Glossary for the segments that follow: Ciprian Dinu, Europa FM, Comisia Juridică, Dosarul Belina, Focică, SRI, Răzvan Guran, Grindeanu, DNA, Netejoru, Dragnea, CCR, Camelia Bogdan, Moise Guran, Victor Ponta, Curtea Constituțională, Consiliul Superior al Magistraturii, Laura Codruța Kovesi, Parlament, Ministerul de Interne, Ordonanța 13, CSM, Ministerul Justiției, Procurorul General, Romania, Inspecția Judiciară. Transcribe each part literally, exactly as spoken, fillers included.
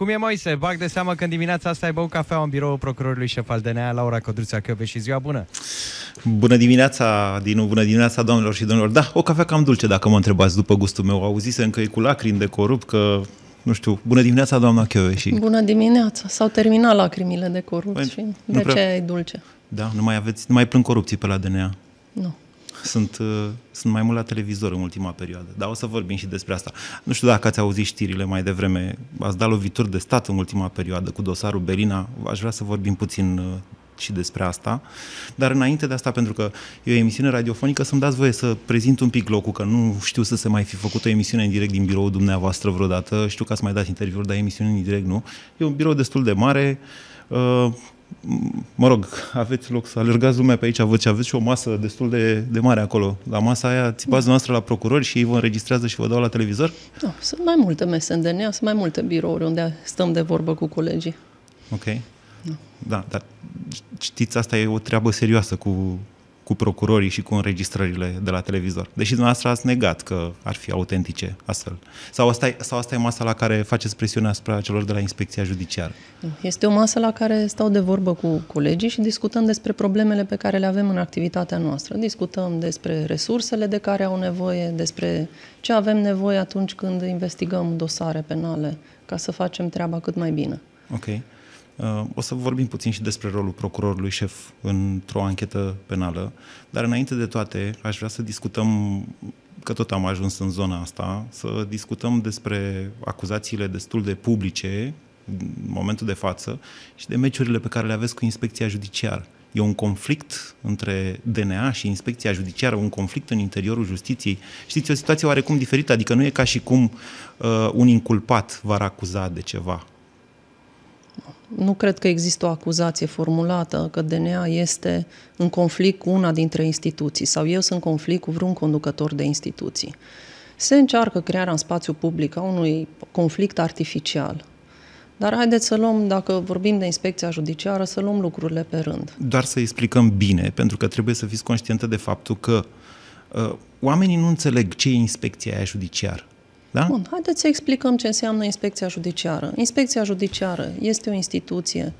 Cum e, Moise? Bag de seamă că în dimineața asta ai băut cafeaua în biroul procurorului șef al D N A, Laura Codruța Kovesi. Ziua bună! Bună dimineața, Dinu! Bună dimineața, doamnelor și domnilor! Da, o cafea cam dulce, dacă mă întrebați după gustul meu. Auzisem că e cu lacrimi de corup, că... Nu știu, bună dimineața, doamna Kovesi. Bună dimineața. S-au terminat lacrimile de corupție. De prea... aceea e dulce. Da, nu mai aveți, nu mai plâng corupții pe la D N A. Nu. Sunt, uh, sunt mai mult la televizor în ultima perioadă, dar o să vorbim și despre asta. Nu știu dacă ați auzit știrile mai devreme, ați dat lovituri de stat în ultima perioadă cu dosarul Belina, aș vrea să vorbim puțin uh, și despre asta, dar înainte de asta, pentru că e o emisiune radiofonică, să-mi dați voie să prezint un pic locul, că nu știu să se mai fi făcut o emisiune în direct din biroul dumneavoastră vreodată, știu că ați mai dat interviuri, dar emisiune în direct nu. E un birou destul de mare, uh, mă rog, aveți loc să alergați lumea pe aici, văd ce aveți și o masă destul de, de mare acolo. La masa aia țipați noastră la procurori și ei vă înregistrează și vă dau la televizor? No, sunt mai multe mese în D N A, sunt mai multe birouri unde stăm de vorbă cu colegii. Ok. No. Da, dar știți, asta e o treabă serioasă cu, cu procurorii și cu înregistrările de la televizor. Deși dumneavoastră ați negat că ar fi autentice astfel. Sau asta e, sau asta e masa la care faceți presiune asupra celor de la Inspecția Judiciară? Este o masă la care stau de vorbă cu colegii și discutăm despre problemele pe care le avem în activitatea noastră. Discutăm despre resursele de care au nevoie, despre ce avem nevoie atunci când investigăm dosare penale, ca să facem treaba cât mai bine. Ok. O să vorbim puțin și despre rolul procurorului șef într-o anchetă penală, dar înainte de toate aș vrea să discutăm, că tot am ajuns în zona asta, să discutăm despre acuzațiile destul de publice în momentul de față și de meciurile pe care le aveți cu Inspecția Judiciară. E un conflict între D N A și Inspecția Judiciară, un conflict în interiorul justiției. Știți, o situație oarecum diferită, adică nu e ca și cum uh, un inculpat v-ar acuza de ceva. Nu cred că există o acuzație formulată că D N A este în conflict cu una dintre instituții sau eu sunt în conflict cu vreun conducător de instituții. Se încearcă crearea în spațiu public a unui conflict artificial. Dar haideți să luăm, dacă vorbim de Inspecția Judiciară, să luăm lucrurile pe rând. Doar să explicăm bine, pentru că trebuie să fiți conștientă de faptul că uh, oamenii nu înțeleg ce e Inspecția aia judiciară. Da? Bun, haideți să explicăm ce înseamnă Inspecția Judiciară. Inspecția Judiciară este o instituție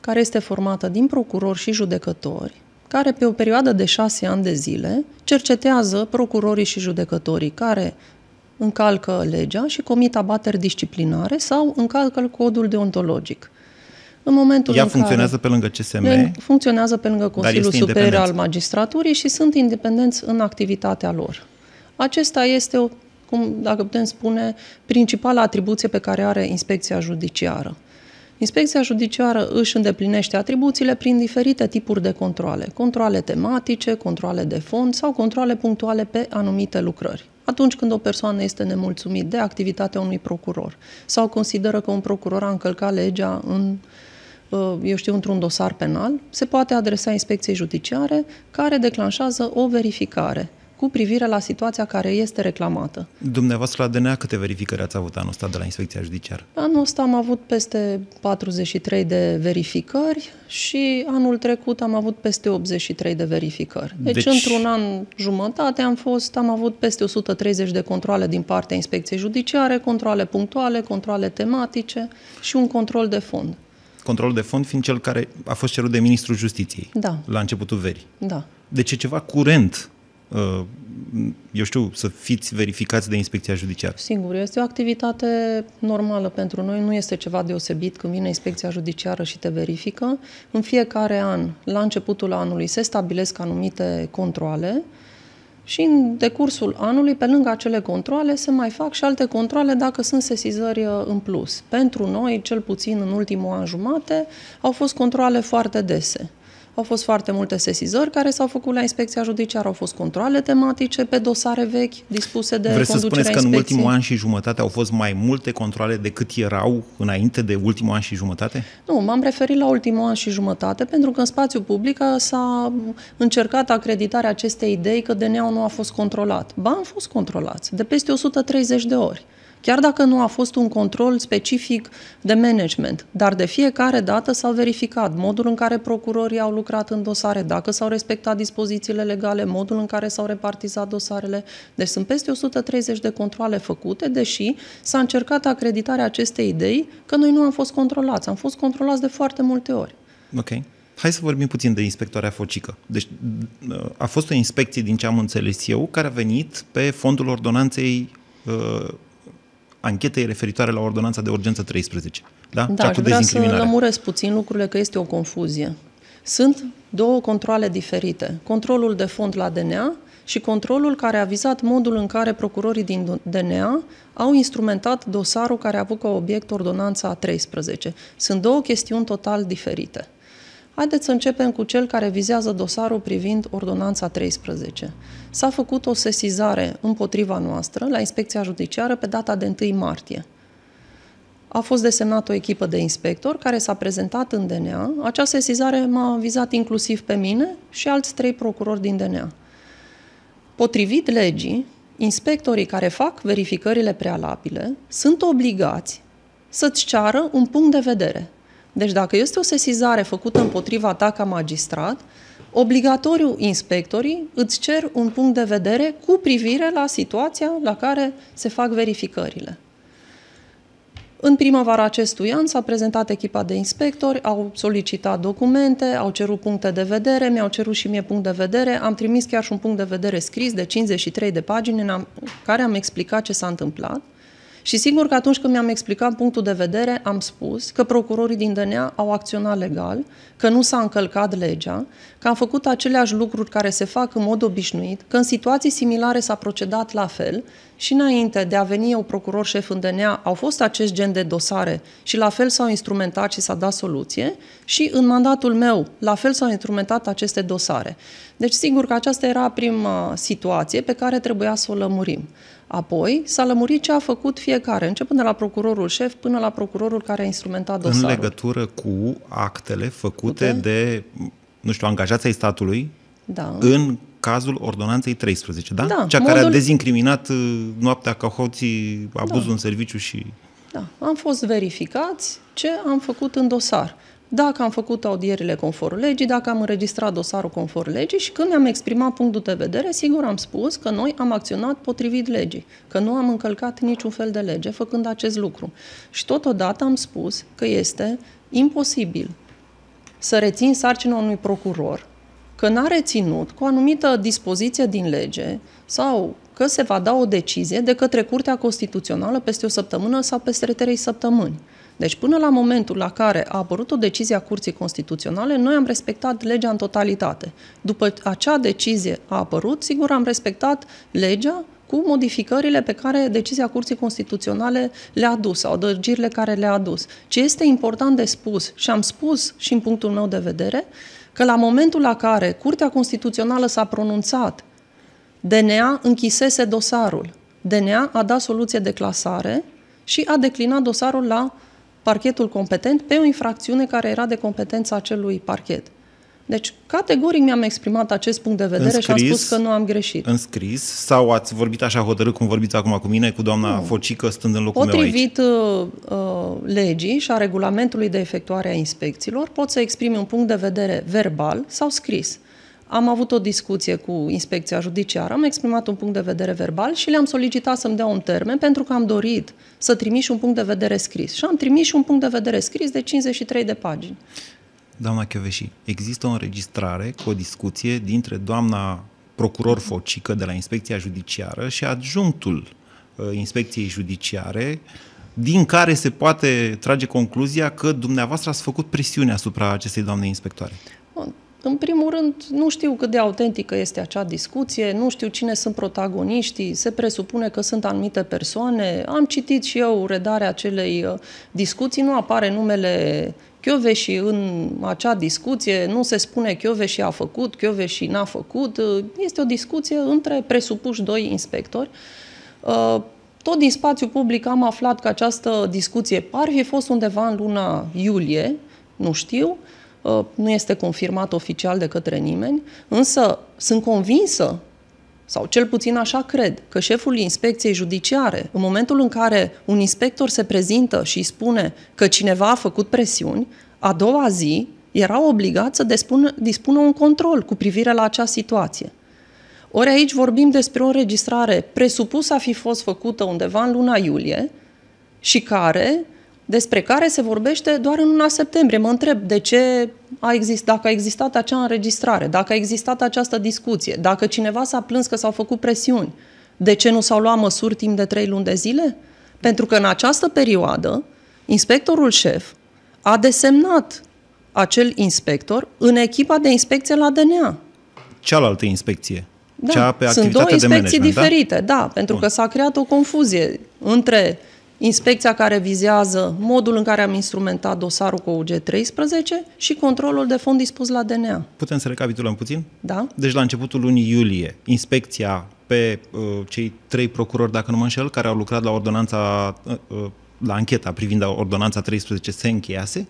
care este formată din procurori și judecători, care pe o perioadă de șase ani de zile cercetează procurorii și judecătorii care încalcă legea și comit abateri disciplinare sau încalcă codul deontologic. În momentul Ea în funcționează care pe lângă C S M, funcționează pe lângă Consiliul Superior al Magistraturii și sunt independenți în activitatea lor. Acesta este o Cum, dacă putem spune, principala atribuție pe care are Inspecția Judiciară. Inspecția Judiciară își îndeplinește atribuțiile prin diferite tipuri de controale. Controale tematice, controale de fond sau controale punctuale pe anumite lucrări. Atunci când o persoană este nemulțumită de activitatea unui procuror sau consideră că un procuror a încălcat legea în, eu știu, într-un dosar penal, se poate adresa Inspecției Judiciare, care declanșează o verificare cu privire la situația care este reclamată. Dumneavoastră la D N A câte verificări ați avut anul ăsta de la Inspecția Judiciară? Anul ăsta am avut peste patruzeci și trei de verificări și anul trecut am avut peste optzeci și trei de verificări. Deci, deci... într-un an jumătate am fost, am avut peste o sută treizeci de controale din partea Inspecției Judiciare, controale punctuale, controale tematice și un control de fond. Controlul de fond fiind cel care a fost cerut de Ministrul Justiției, da, la începutul verii. Da. Deci e ceva curent, eu știu, să fiți verificați de Inspecția Judiciară. Singur, este o activitate normală pentru noi, nu este ceva deosebit când vine Inspecția Judiciară și te verifică. În fiecare an, la începutul anului, se stabilesc anumite controale și în decursul anului, pe lângă acele controale, se mai fac și alte controale dacă sunt sesizări în plus. Pentru noi, cel puțin în ultimul an jumate, au fost controale foarte dese. Au fost foarte multe sesizări care s-au făcut la Inspecția Judiciară, au fost controale tematice pe dosare vechi dispuse de conducerea inspecției. Vreți să spuneți că în ultimul an și jumătate au fost mai multe controale decât erau înainte de ultimul an și jumătate? Nu, m-am referit la ultimul an și jumătate pentru că în spațiu public s-a încercat acreditarea acestei idei că D N A-ul nu a fost controlat. Ba, am fost controlați de peste o sută treizeci de ori. chiar dacă nu a fost un control specific de management. Dar de fiecare dată s-au verificat modul în care procurorii au lucrat în dosare, dacă s-au respectat dispozițiile legale, modul în care s-au repartizat dosarele. Deci sunt peste o sută treizeci de controale făcute, deși s-a încercat acreditarea acestei idei că noi nu am fost controlați. Am fost controlați de foarte multe ori. Ok. Hai să vorbim puțin de inspectoarea Focică. Deci a fost o inspecție, din ce am înțeles eu, care a venit pe fondul ordonanței, uh, anchetei referitoare la ordonanța de urgență treisprezece. Da, da, aș vrea să lămuresc puțin lucrurile, că este o confuzie. Sunt două controale diferite. Controlul de fond la D N A și controlul care a vizat modul în care procurorii din D N A au instrumentat dosarul care a avut ca obiect ordonanța treisprezece. Sunt două chestiuni total diferite. Haideți să începem cu cel care vizează dosarul privind ordonanța treisprezece. S-a făcut o sesizare împotriva noastră la Inspecția Judiciară pe data de întâi martie. A fost desemnată o echipă de inspectori care s-a prezentat în D N A. Acea sesizare m-a vizat inclusiv pe mine și alți trei procurori din D N A. Potrivit legii, inspectorii care fac verificările prealabile sunt obligați să-ți ceară un punct de vedere. Deci dacă este o sesizare făcută împotriva ta ca magistrat, obligatoriu inspectorii îți cer un punct de vedere cu privire la situația la care se fac verificările. În primăvara acestui an s-a prezentat echipa de inspectori, au solicitat documente, au cerut puncte de vedere, mi-au cerut și mie punct de vedere, am trimis chiar și un punct de vedere scris de cincizeci și trei de pagini în care am explicat ce s-a întâmplat. Și sigur că atunci când mi-am explicat punctul de vedere, am spus că procurorii din D N A au acționat legal, că nu s-a încălcat legea, că am făcut aceleași lucruri care se fac în mod obișnuit, că în situații similare s-a procedat la fel și înainte de a veni eu procuror șef în D N A au fost acest gen de dosare și la fel s-au instrumentat și s-a dat soluție și în mandatul meu la fel s-au instrumentat aceste dosare. Deci sigur că aceasta era prima situație pe care trebuia să o lămurim. Apoi s-a lămurit ce a făcut fiecare, începând de la procurorul șef până la procurorul care a instrumentat dosarul. În legătură cu actele făcute okay. de, nu știu, angajații ai statului da. în cazul ordonanței treisprezece, da? da Cea modul... care a dezincriminat noaptea ca hoții, abuzul da. în serviciu și... Da, am fost verificați ce am făcut în dosar. Dacă am făcut audierile conform legii, dacă am înregistrat dosarul conform legii și când mi-am exprimat punctul de vedere, sigur am spus că noi am acționat potrivit legii, că nu am încălcat niciun fel de lege făcând acest lucru. Și totodată am spus că este imposibil să rețin sarcina unui procuror că n-a reținut cu o anumită dispoziție din lege sau că se va da o decizie de către Curtea Constituțională peste o săptămână sau peste trei săptămâni. Deci până la momentul la care a apărut o decizie a Curții Constituționale, noi am respectat legea în totalitate. După acea decizie a apărut, sigur am respectat legea cu modificările pe care decizia Curții Constituționale le-a adus sau adăugirile care le-a adus. Ce este important de spus și am spus și în punctul meu de vedere, că la momentul la care Curtea Constituțională s-a pronunțat, D N A închisese dosarul. D N A a dat soluție de clasare și a declinat dosarul la parchetul competent pe o infracțiune care era de competența acelui parchet. Deci, categoric mi-am exprimat acest punct de vedere scris, și am spus că nu am greșit. În scris? Sau ați vorbit așa hotărât cum vorbiți acum cu mine, cu doamna nu. Focică, stând în locul Potrivit, meu aici? Potrivit uh, legii și a regulamentului de efectuare a inspecțiilor, pot să exprimi un punct de vedere verbal sau scris. Am avut o discuție cu Inspecția Judiciară, am exprimat un punct de vedere verbal și le-am solicitat să-mi dea un termen pentru că am dorit să trimit și un punct de vedere scris. Și am trimis și un punct de vedere scris de cincizeci și trei de pagini. Doamna Kovesi, există o înregistrare cu o discuție dintre doamna procuror Focică de la Inspecția Judiciară și adjunctul Inspecției Judiciare, din care se poate trage concluzia că dumneavoastră ați făcut presiune asupra acestei doamne inspectoare. Bun. În primul rând, nu știu cât de autentică este acea discuție, nu știu cine sunt protagoniștii, se presupune că sunt anumite persoane. Am citit și eu redarea acelei discuții, nu apare numele Kovesi în acea discuție, nu se spune Kovesi a făcut, Kovesi n-a făcut. Este o discuție între presupuși doi inspectori. Tot din spațiu public am aflat că această discuție ar fi fost undeva în luna iulie, nu știu, nu este confirmat oficial de către nimeni, însă sunt convinsă sau cel puțin așa cred, că șeful Inspecției Judiciare, în momentul în care un inspector se prezintă și spune că cineva a făcut presiuni, a doua zi era obligat să dispună, dispună un control cu privire la acea situație. Ori aici vorbim despre o înregistrare presupusă a fi fost făcută undeva în luna iulie și care, despre care se vorbește doar în luna septembrie. Mă întreb de ce a existat, dacă a existat acea înregistrare, dacă a existat această discuție, dacă cineva s-a plâns că s-au făcut presiuni, de ce nu s-au luat măsuri timp de trei luni de zile? Pentru că în această perioadă, inspectorul șef a desemnat acel inspector în echipa de inspecție la D N A. Cealaltă inspecție. Da, cea pe sunt două inspecții diferite, da, da pentru Bun. că s-a creat o confuzie între inspecția care vizează modul în care am instrumentat dosarul cu O U G treisprezece și controlul de fond dispus la D N A. Putem să recapitulăm puțin? Da. Deci la începutul lunii iulie, inspecția pe uh, cei trei procurori, dacă nu mă înșel, care au lucrat la ordonanța, uh, uh, la ancheta privind ordonanța treisprezece, se încheiase?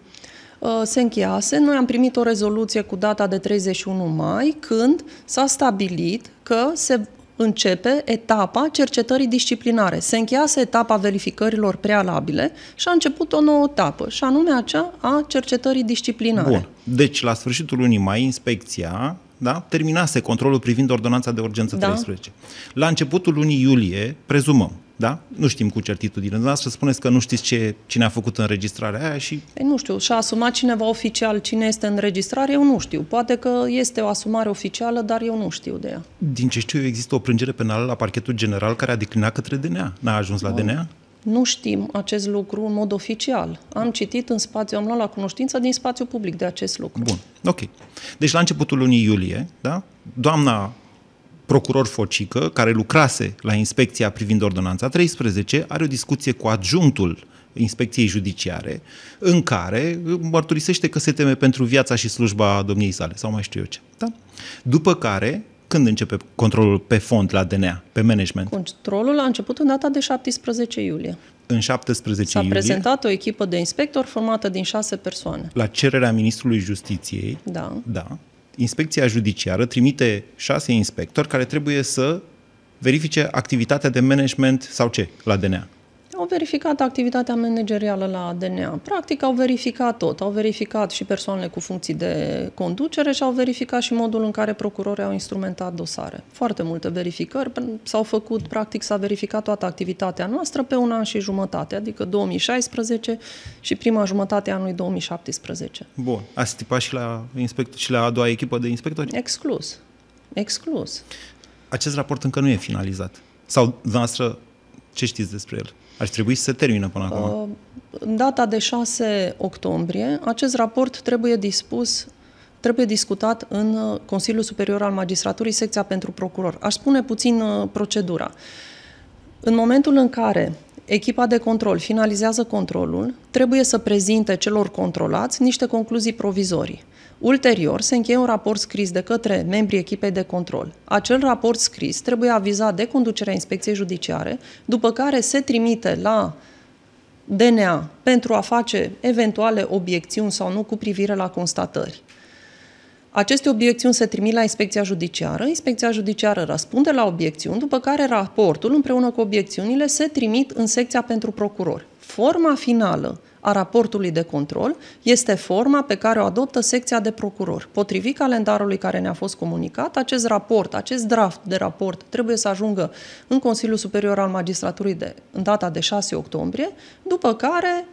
Se încheiase. Noi am primit o rezoluție cu data de treizeci și unu mai, când s-a stabilit că se începe etapa cercetării disciplinare. Se încheiase etapa verificărilor prealabile și a început o nouă etapă, și anume acea a cercetării disciplinare. Bun. Deci, la sfârșitul lunii mai, inspecția, da, terminase controlul privind ordonanța de urgență treisprezece. Da. La începutul lunii iulie, prezumăm, da? Nu știm cu certitudine. Noastră spuneți că nu știți ce, cine a făcut înregistrarea aia și... Ei, nu știu, și-a asumat cineva oficial cine este în înregistrare, eu nu știu. Poate că este o asumare oficială, dar eu nu știu de ea. Din ce știu eu, există o plângere penală la parchetul general care a declinat către D N A. N-a ajuns la D N A? Nu știm acest lucru în mod oficial. Am citit în spațiu, am luat la cunoștință din spațiu public de acest lucru. Bun, ok. Deci la începutul lunii iulie, da? Doamna procuror Focică, care lucrase la inspecția privind ordonanța treisprezece, are o discuție cu adjunctul Inspecției Judiciare, în care mărturisește că se teme pentru viața și slujba domniei sale, sau mai știu eu ce. Da? După care, când începe controlul pe fond la D N A, pe management? Controlul a început în data de șaptesprezece iulie. În șaptesprezece iulie? S-a prezentat o echipă de inspectori formată din șase persoane. La cererea Ministrului Justiției, da. da. Inspecția Judiciară trimite șase inspectori care trebuie să verifice activitatea de management sau ce la D N A? Au verificat activitatea managerială la D N A. Practic au verificat tot. Au verificat și persoanele cu funcții de conducere și au verificat și modul în care procurorii au instrumentat dosare. Foarte multe verificări s-au făcut, practic s-a verificat toată activitatea noastră pe un an și jumătate, adică două mii șaisprezece și prima jumătate a anului două mii șaptesprezece. Bun. Ați tipat și la, și la a doua echipă de inspectori? Exclus. Exclus. Acest raport încă nu e finalizat. Sau, noastră, ce știți despre el? Ar trebui să se termină până acum. În data de șase octombrie, acest raport trebuie dispus, trebuie discutat în Consiliul Superior al Magistraturii, secția pentru procuror. Aș spune puțin procedura. În momentul în care echipa de control finalizează controlul, trebuie să prezinte celor controlați niște concluzii provizorii. Ulterior, se încheie un raport scris de către membrii echipei de control. Acel raport scris trebuie avizat de conducerea Inspecției Judiciare, după care se trimite la D N A pentru a face eventuale obiecțiuni sau nu cu privire la constatări. Aceste obiecțiuni se trimit la Inspecția Judiciară, Inspecția Judiciară răspunde la obiecțiuni, după care raportul împreună cu obiecțiunile se trimit în secția pentru procurori. Forma finală a raportului de control este forma pe care o adoptă secția de procurori. Potrivit calendarului care ne-a fost comunicat, acest raport, acest draft de raport trebuie să ajungă în Consiliul Superior al Magistraturii de, în data de șase octombrie, după care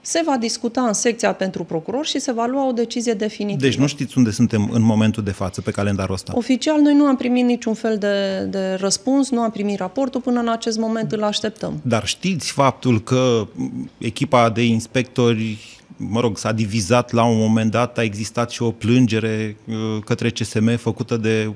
se va discuta în secția pentru procurori și se va lua o decizie definitivă. Deci nu știți unde suntem în momentul de față pe calendarul ăsta? Oficial, noi nu am primit niciun fel de, de răspuns, nu am primit raportul până în acest moment, îl așteptăm. Dar știți faptul că echipa de inspectori, mă rog, s-a divizat la un moment dat, a existat și o plângere către C S M făcută de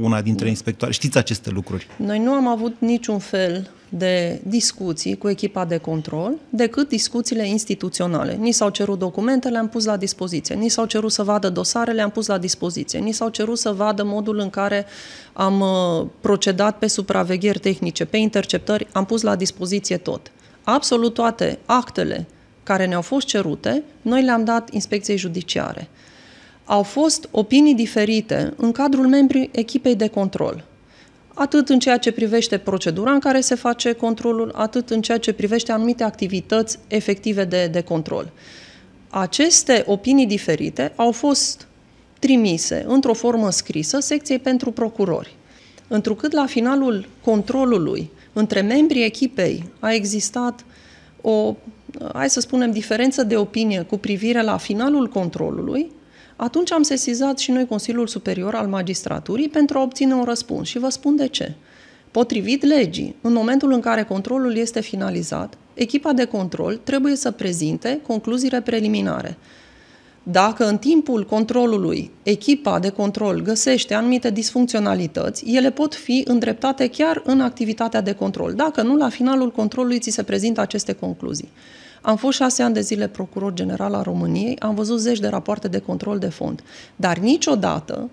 una dintre inspectoare. Știți aceste lucruri? Noi nu am avut niciun fel de discuții cu echipa de control, decât discuțiile instituționale. Ni s-au cerut documente, le-am pus la dispoziție. Ni s-au cerut să vadă dosare, le-am pus la dispoziție. Ni s-au cerut să vadă modul în care am procedat pe supravegheri tehnice, pe interceptări, am pus la dispoziție tot. Absolut toate actele care ne-au fost cerute, noi le-am dat Inspecției Judiciare. Au fost opinii diferite în cadrul membrii echipei de control. atât în ceea ce privește procedura în care se face controlul, atât în ceea ce privește anumite activități efective de, de control. Aceste opinii diferite au fost trimise într-o formă scrisă secției pentru procurori, întrucât la finalul controlului între membrii echipei a existat o, hai să spunem, diferență de opinie cu privire la finalul controlului. Atunci am sesizat și noi Consiliul Superior al Magistraturii pentru a obține un răspuns și vă spun de ce. Potrivit legii, în momentul în care controlul este finalizat, echipa de control trebuie să prezinte concluziile preliminare. Dacă în timpul controlului echipa de control găsește anumite disfuncționalități, ele pot fi îndreptate chiar în activitatea de control. Dacă nu, la finalul controlului ți se prezintă aceste concluzii. Am fost șase ani de zile procuror general al României, am văzut zeci de rapoarte de control de fond, dar niciodată,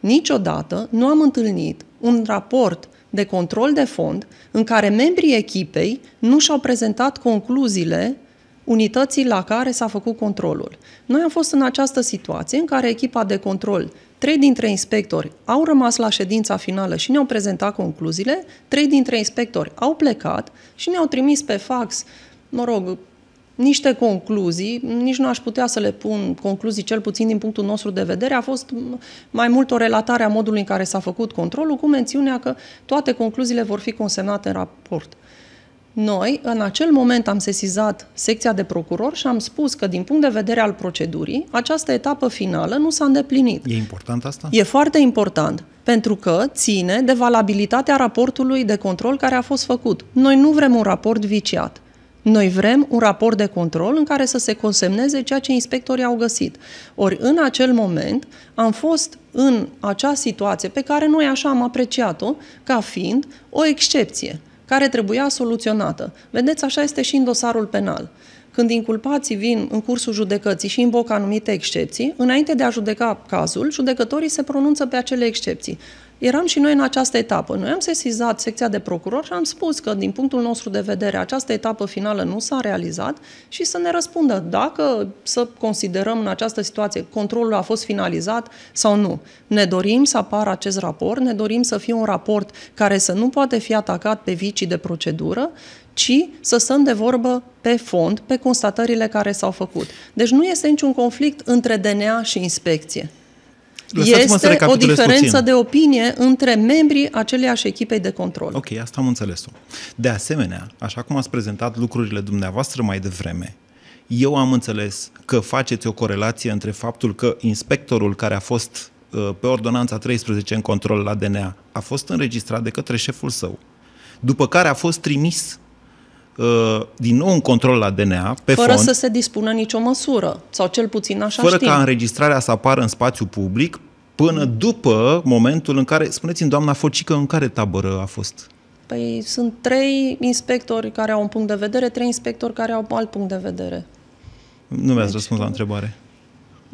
niciodată nu am întâlnit un raport de control de fond în care membrii echipei nu și-au prezentat concluziile unității la care s-a făcut controlul. Noi am fost în această situație în care echipa de control, trei dintre inspectori au rămas la ședința finală și ne-au prezentat concluziile, trei dintre inspectori au plecat și ne-au trimis pe fax, mă rog, niște concluzii, nici nu aș putea să le pun concluzii, cel puțin din punctul nostru de vedere, a fost mai mult o relatare a modului în care s-a făcut controlul, cu mențiunea că toate concluziile vor fi consemnate în raport. Noi, în acel moment, am sesizat secția de procuror și am spus că, din punct de vedere al procedurii, această etapă finală nu s-a îndeplinit. E important asta? E foarte important, pentru că ține de valabilitatea raportului de control care a fost făcut. Noi nu vrem un raport viciat. Noi vrem un raport de control în care să se consemneze ceea ce inspectorii au găsit. Ori în acel moment am fost în acea situație pe care noi așa am apreciat-o ca fiind o excepție care trebuia soluționată. Vedeți, așa este și în dosarul penal. Când inculpații vin în cursul judecății și invocă anumite excepții, înainte de a judeca cazul, judecătorii se pronunță pe acele excepții. Eram și noi în această etapă. Noi am sesizat secția de procuror și am spus că, din punctul nostru de vedere, această etapă finală nu s-a realizat și să ne răspundă dacă să considerăm în această situație controlul a fost finalizat sau nu. Ne dorim să apară acest raport, ne dorim să fie un raport care să nu poate fi atacat pe vicii de procedură, ci să stăm de vorbă pe fond, pe constatările care s-au făcut. Deci nu este niciun conflict între D N A și inspecție. Este o diferență puțin de opinie între membrii aceleiași echipei de control. Ok, asta am înțeles-o. De asemenea, așa cum ați prezentat lucrurile dumneavoastră mai devreme, eu am înțeles că faceți o corelație între faptul că inspectorul care a fost pe ordonanța treisprezece în control la D N A a fost înregistrat de către șeful său, după care a fost trimis din nou un control la D N A pe fond, fără să se dispună nicio măsură, sau cel puțin așa știm. Fără ca înregistrarea să apară în spațiu public până după momentul în care, spuneți-mi, doamna Focică, în care tabără a fost? Păi sunt trei inspectori care au un punct de vedere, trei inspectori care au alt punct de vedere. Nu mi-ați răspuns la întrebare.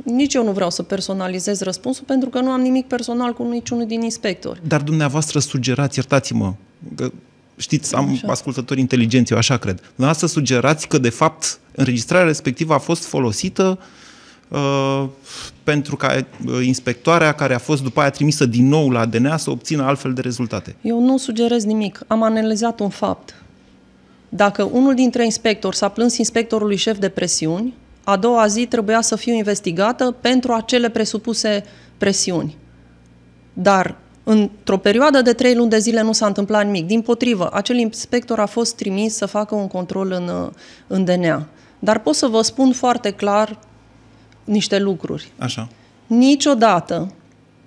Nici eu nu vreau să personalizez răspunsul pentru că nu am nimic personal cu niciunul din inspectori. Dar dumneavoastră sugerați, iertați-mă, că știți, am așa ascultători inteligenți, eu așa cred. Dar să sugerați că, de fapt, înregistrarea respectivă a fost folosită uh, pentru ca inspectoarea care a fost după aia trimisă din nou la D N A să obțină altfel de rezultate. Eu nu sugerez nimic. Am analizat un fapt. Dacă unul dintre inspectori s-a plâns inspectorului șef de presiuni, a doua zi trebuia să fiu investigată pentru acele presupuse presiuni. Dar într-o perioadă de trei luni de zile nu s-a întâmplat nimic. Dimpotrivă, acel inspector a fost trimis să facă un control în, în D N A. Dar pot să vă spun foarte clar niște lucruri. Așa. Niciodată,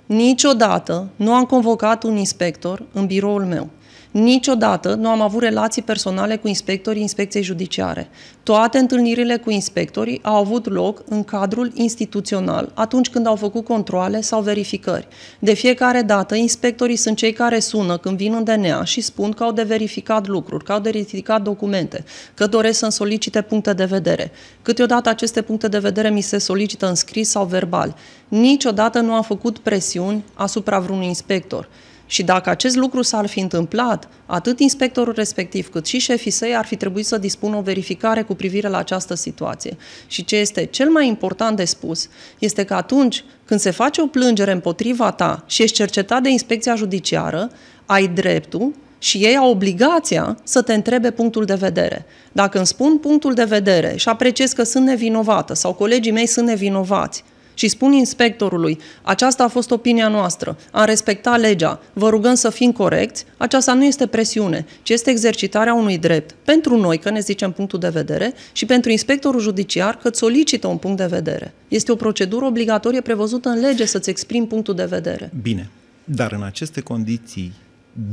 niciodată nu am convocat un inspector în biroul meu. Niciodată nu am avut relații personale cu inspectorii Inspecției Judiciare. Toate întâlnirile cu inspectorii au avut loc în cadrul instituțional, atunci când au făcut controale sau verificări. De fiecare dată, inspectorii sunt cei care sună când vin în D N A și spun că au de verificat lucruri, că au de verificat documente, că doresc să-mi solicite puncte de vedere. Câteodată aceste puncte de vedere mi se solicită în scris sau verbal. Niciodată nu am făcut presiuni asupra vreunui inspector. Și dacă acest lucru s-ar fi întâmplat, atât inspectorul respectiv cât și șefii săi ar fi trebuit să dispună o verificare cu privire la această situație. Și ce este cel mai important de spus este că atunci când se face o plângere împotriva ta și ești cercetat de Inspecția Judiciară, ai dreptul și ei au obligația să te întrebe punctul de vedere. Dacă îmi spun punctul de vedere și apreciez că sunt nevinovată sau colegii mei sunt nevinovați și spun inspectorului, aceasta a fost opinia noastră, am respectat legea, vă rugăm să fim corecți, aceasta nu este presiune, ci este exercitarea unui drept. Pentru noi, că ne zicem punctul de vedere, și pentru inspectorul judiciar, că îți solicită un punct de vedere. Este o procedură obligatorie prevăzută în lege să-ți exprimi punctul de vedere. Bine, dar în aceste condiții,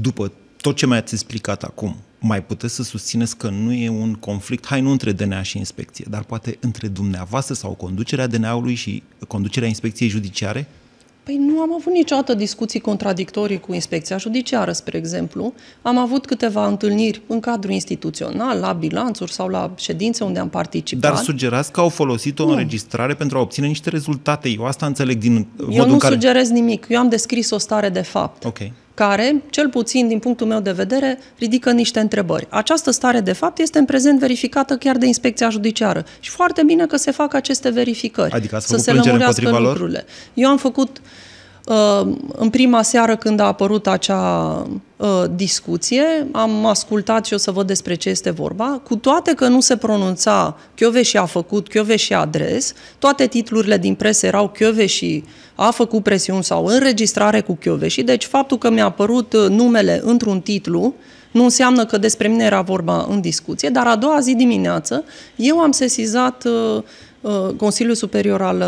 după tot ce mi-ați explicat acum, mai puteți să susțineți că nu e un conflict, hai, nu între D N A și inspecție, dar poate între dumneavoastră sau conducerea D N A-ului și conducerea inspecției judiciare? Păi nu am avut niciodată discuții contradictorii cu Inspecția Judiciară, spre exemplu. Am avut câteva întâlniri în cadrul instituțional, la bilanțuri sau la ședințe unde am participat. Dar sugerați că au folosit o nu. înregistrare pentru a obține niște rezultate. Eu asta înțeleg din modul în care... Eu nu sugerez nimic. Eu am descris o stare de fapt. Okay. Care, cel puțin din punctul meu de vedere, ridică niște întrebări. Această stare de fapt este în prezent verificată chiar de Inspecția Judiciară. Și foarte bine că se fac aceste verificări. Adică ați făcut plângere împotriva lor? Eu am făcut uh, în prima seară când a apărut acea uh, discuție, am ascultat și o să văd despre ce este vorba, cu toate că nu se pronunța Covesi a făcut, Covesi a adres, toate titlurile din presă erau Covesi a făcut presiuni sau înregistrare cu Covesi, deci faptul că mi-a apărut numele într-un titlu nu înseamnă că despre mine era vorba în discuție, dar a doua zi dimineață eu am sesizat uh, Consiliul Superior al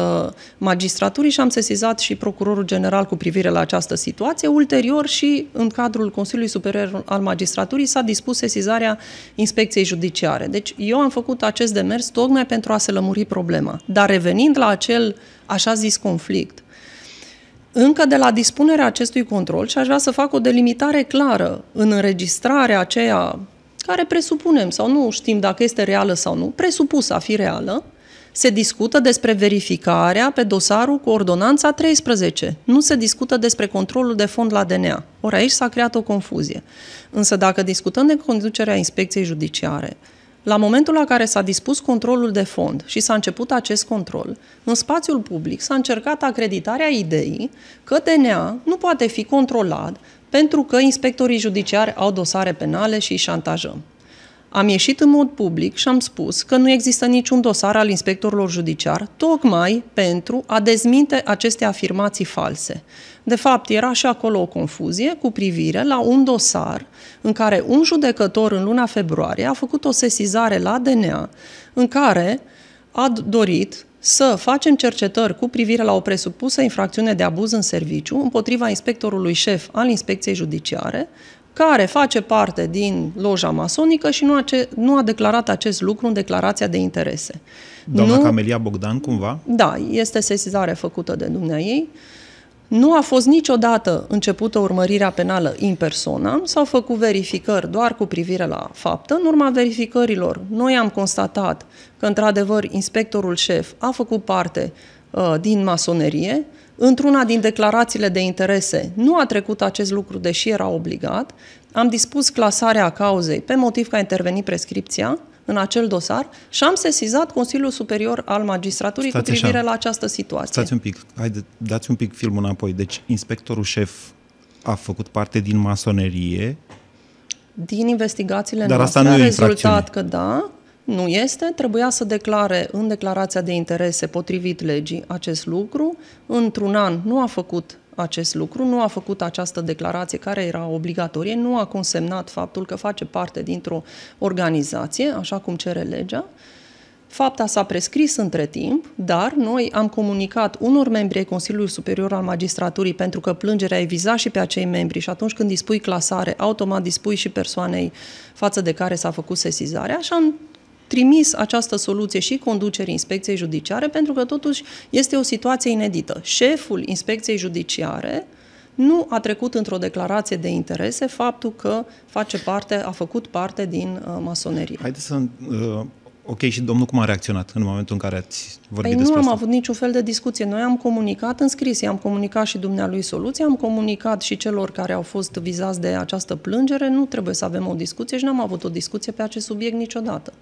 Magistraturii și am sesizat și Procurorul General cu privire la această situație. Ulterior și în cadrul Consiliului Superior al Magistraturii s-a dispus sesizarea Inspecției Judiciare. Deci eu am făcut acest demers tocmai pentru a se lămuri problema. Dar revenind la acel așa zis conflict, încă de la dispunerea acestui control, și aș vrea să fac o delimitare clară în înregistrarea aceea care presupunem sau nu știm dacă este reală sau nu, presupusă a fi reală, se discută despre verificarea pe dosarul cu Ordonanța treisprezece. Nu se discută despre controlul de fond la D N A. Ori aici s-a creat o confuzie. Însă dacă discutăm de conducerea Inspecției Judiciare, la momentul la care s-a dispus controlul de fond și s-a început acest control, în spațiul public s-a încercat acreditarea ideii că D N A nu poate fi controlat pentru că inspectorii judiciari au dosare penale și îi șantajăm. Am ieșit în mod public și am spus că nu există niciun dosar al inspectorilor judiciari, tocmai pentru a dezminte aceste afirmații false. De fapt, era și acolo o confuzie cu privire la un dosar în care un judecător în luna februarie a făcut o sesizare la D N A în care a dorit să facem cercetări cu privire la o presupusă infracțiune de abuz în serviciu împotriva inspectorului șef al Inspecției Judiciare, care face parte din loja masonică și nu a, ce, nu a declarat acest lucru în declarația de interese. Doamna nu, Camelia Bogdan, cumva? Da, este sesizare făcută de dumneaei. Nu a fost niciodată începută urmărirea penală in persona, s-au făcut verificări doar cu privire la faptă. În urma verificărilor, noi am constatat că, într-adevăr, inspectorul șef a făcut parte uh, din masonerie. Într-una din declarațiile de interese nu a trecut acest lucru, deși era obligat. Am dispus clasarea cauzei pe motiv că a intervenit prescripția în acel dosar și am sesizat Consiliul Superior al Magistraturii Stați cu privire așa. la această situație. Stați un pic, haide, dați un pic filmul înapoi. Deci, inspectorul șef a făcut parte din masonerie. Din investigațiile Dar noastre asta nu a rezultat că da, nu este, trebuia să declare în declarația de interese potrivit legii acest lucru. Într-un an nu a făcut acest lucru, nu a făcut această declarație care era obligatorie, nu a consemnat faptul că face parte dintr-o organizație, așa cum cere legea. Fapta s-a prescris între timp, dar noi am comunicat unor membri ai Consiliului Superior al Magistraturii pentru că plângerea e viza și pe acei membri și atunci când dispui clasare, automat dispui și persoanei față de care s-a făcut sesizarea și am trimis această soluție și conducerii Inspecției Judiciare, pentru că totuși este o situație inedită. Șeful Inspecției Judiciare nu a trecut într-o declarație de interese faptul că face parte, a făcut parte din uh, masonerie. Haideți să uh, Ok, și domnul cum a reacționat în momentul în care ați vorbit păi despre asta? Păi nu am avut niciun fel de discuție. Noi am comunicat în scris, i-am comunicat și dumnealui soluția, am comunicat și celor care au fost vizați de această plângere. Nu trebuie să avem o discuție și n-am avut o discuție pe acest subiect niciodată.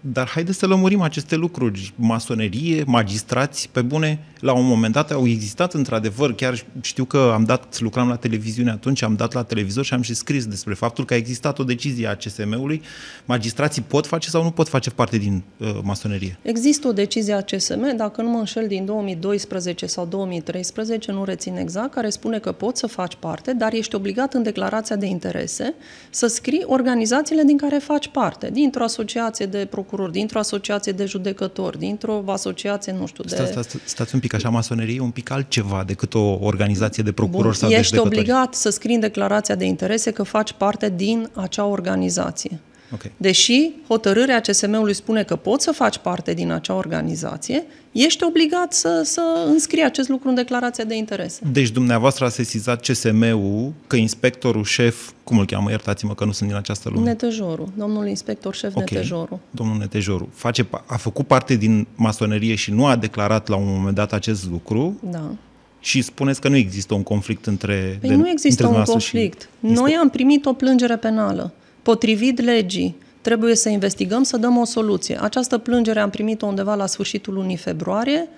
Dar haideți să lămurim aceste lucruri. Masonerie, magistrați, pe bune, la un moment dat au existat într-adevăr. Chiar știu că am dat, lucram la televiziune atunci, am dat la televizor și am și scris despre faptul că a existat o decizie a C S M-ului. Magistrații pot face sau nu pot face parte din uh, masonerie? Există o decizie a C S M, dacă nu mă înșel, din două mii doisprezece sau două mii treisprezece, nu rețin exact, care spune că poți să faci parte, dar ești obligat în declarația de interese să scrii organizațiile din care faci parte, dintr-o asociație de procurori, dintr-o asociație de judecători, dintr-o asociație, nu știu, de... Stați, stați, stați un pic, așa, masonerie e un pic altceva decât o organizație de procurori Bun, sau de judecători. Ești obligat să scrii în declarația de interese că faci parte din acea organizație. Okay. Deși hotărârea C S M-ului spune că poți să faci parte din acea organizație, ești obligat să, să înscrii acest lucru în declarația de interese. Deci dumneavoastră a sesizat C S M-ul că inspectorul șef, cum îl cheamă, iertați-mă că nu sunt din această lume. Netejoru, domnul inspector șef okay. Netejoru. Domnul Netejoru face, a făcut parte din masonerie și nu a declarat la un moment dat acest lucru. Da. Și spuneți că nu există un conflict între... Păi de, nu există un conflict. Noi am primit o plângere penală. Potrivit legii, trebuie să investigăm, să dăm o soluție. Această plângere am primit-o undeva la sfârșitul lunii februarie.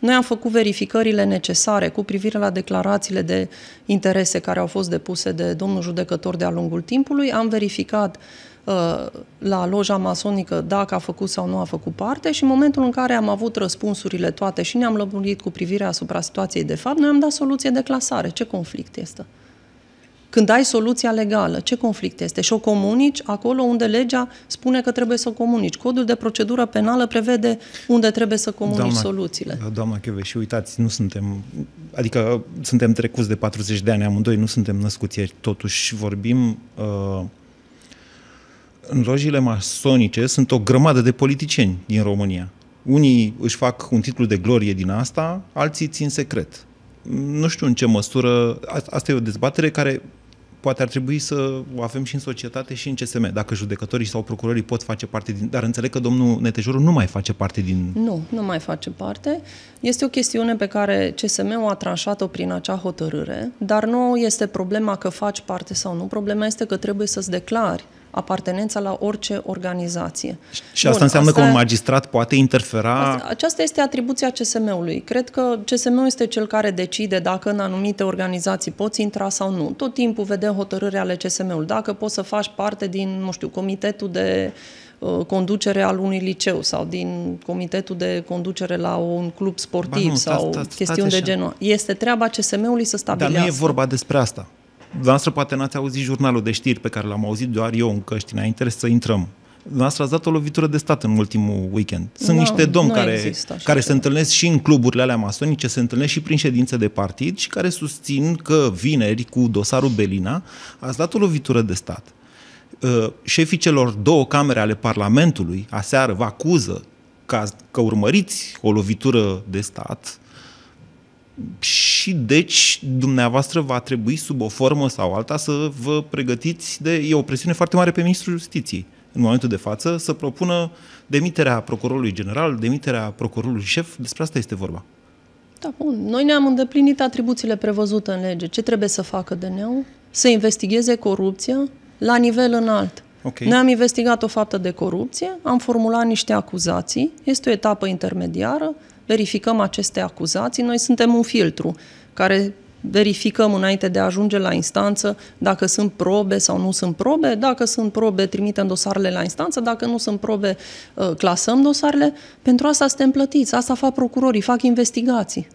Noi am făcut verificările necesare cu privire la declarațiile de interese care au fost depuse de domnul judecător de-a lungul timpului. Am verificat uh, la loja masonică dacă a făcut sau nu a făcut parte și în momentul în care am avut răspunsurile toate și ne-am lămurit cu privire asupra situației de fapt, noi am dat soluție de clasare. Ce conflict este? Când ai soluția legală, ce conflict este? Și o comunici acolo unde legea spune că trebuie să o comunici. Codul de procedură penală prevede unde trebuie să comunici doamna, soluțiile. Doamna Covesi, și uitați, nu suntem, adică suntem trecuți de patruzeci de ani amândoi, nu suntem născuți ieri, totuși vorbim... Uh, în lojile masonice sunt o grămadă de politicieni din România. Unii își fac un titlu de glorie din asta, alții țin secret. Nu știu în ce măsură, asta e o dezbatere care poate ar trebui să o avem și în societate și în C S M, dacă judecătorii sau procurorii pot face parte din... Dar înțeleg că domnul Netejoru nu mai face parte din... Nu, nu mai face parte. Este o chestiune pe care C S M-ul a tranșat-o prin acea hotărâre, dar nu este problema că faci parte sau nu, problema este că trebuie să-ți declari apartenența la orice organizație. Și asta Bun, înseamnă asta că un magistrat poate interfera... Aceasta este atribuția C S M-ului. Cred că C S M-ul este cel care decide dacă în anumite organizații poți intra sau nu. Tot timpul vedem hotărârea ale C S M-ului. Dacă poți să faci parte din, nu știu, comitetul de uh, conducere al unui liceu sau din comitetul de conducere la un club sportiv ba nu, sau stați, stați, chestiuni stați de genul. Este treaba C S M-ului să stabilească. Dar nu e vorba despre asta. Dumneavoastră poate n-ați auzit jurnalul de știri pe care l-am auzit doar eu în căști înainte să intrăm. Dumneavoastră ați dat o lovitură de stat în ultimul weekend. Sunt no, niște domni care, care se întâlnesc și în cluburile alea masonice, se întâlnesc și prin ședințe de partid și care susțin că vineri cu dosarul Belina ați dat o lovitură de stat. Șefii celor două camere ale Parlamentului aseară vă acuză că, că urmăriți o lovitură de stat. Și deci dumneavoastră va trebui sub o formă sau alta să vă pregătiți de... E o presiune foarte mare pe Ministrul Justiției în momentul de față să propună demiterea Procurorului General, demiterea Procurorului Șef. Despre asta este vorba. Da, bun. Noi ne-am îndeplinit atribuțiile prevăzute în lege. Ce trebuie să facă D N A-ul? Să investigheze corupția la nivel înalt. Okay. Ne-am investigat o faptă de corupție, am formulat niște acuzații, este o etapă intermediară, verificăm aceste acuzații, noi suntem un filtru care verificăm înainte de a ajunge la instanță dacă sunt probe sau nu sunt probe, dacă sunt probe trimitem dosarele la instanță, dacă nu sunt probe clasăm dosarele, pentru asta suntem plătiți, asta fac procurorii, fac investigații.